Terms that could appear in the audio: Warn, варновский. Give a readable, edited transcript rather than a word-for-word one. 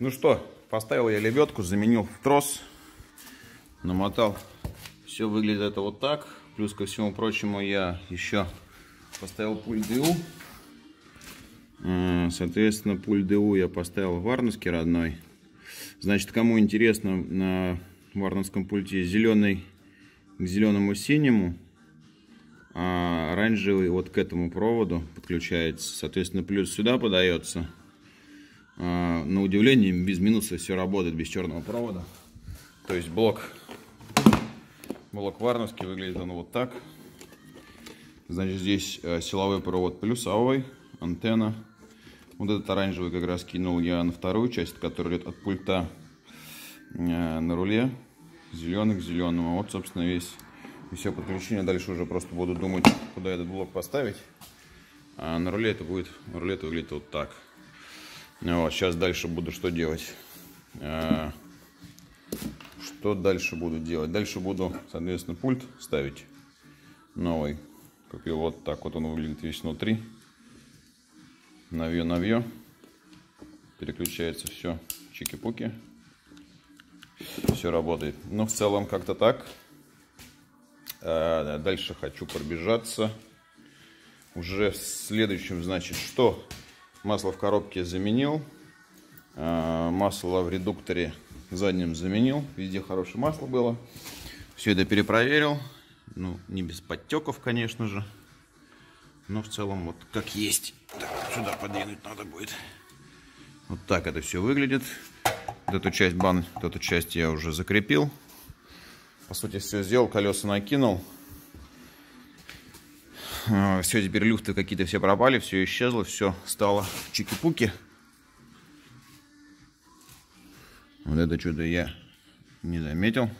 Ну что, поставил я лебедку, заменил трос, намотал. Все выглядит это вот так. Плюс ко всему прочему я еще поставил пульт ДУ. Соответственно, пульт ДУ я поставил в варновске родной. Значит, кому интересно, на варновском пульте зеленый к зеленому синему, а оранжевый вот к этому проводу подключается. Соответственно, плюс сюда подается. На удивление, без минуса все работает, без черного провода. То есть блок варновский, выглядит он вот так. Значит, здесь силовой провод плюсовой, антенна. Вот этот оранжевый как раз кинул я на вторую часть, которая идет от пульта на руле. Зеленый к зеленому. Вот, собственно, все подключение. Дальше уже просто буду думать, куда этот блок поставить. А на руле это выглядит вот так. Вот, сейчас дальше буду что делать? Что дальше буду делать? Дальше буду, соответственно, пульт ставить новый. Купил вот так вот, он выглядит весь внутри. Навье. Переключается все. Чики-пуки. Все работает. Но в целом как-то так. Дальше хочу пробежаться. Уже в следующем, значит, что? Масло в коробке заменил. Масло в редукторе заднем заменил. Везде хорошее масло было. Все это перепроверил. Ну, не без подтеков, конечно же. Но в целом вот как есть. Так, сюда подвинуть надо будет. Вот так это все выглядит. Вот эту часть я уже закрепил. По сути, все сделал. Колеса накинул. Все, теперь люфты какие-то все пропали, все исчезло, все стало чики-пуки. Вот это чудо я не заметил.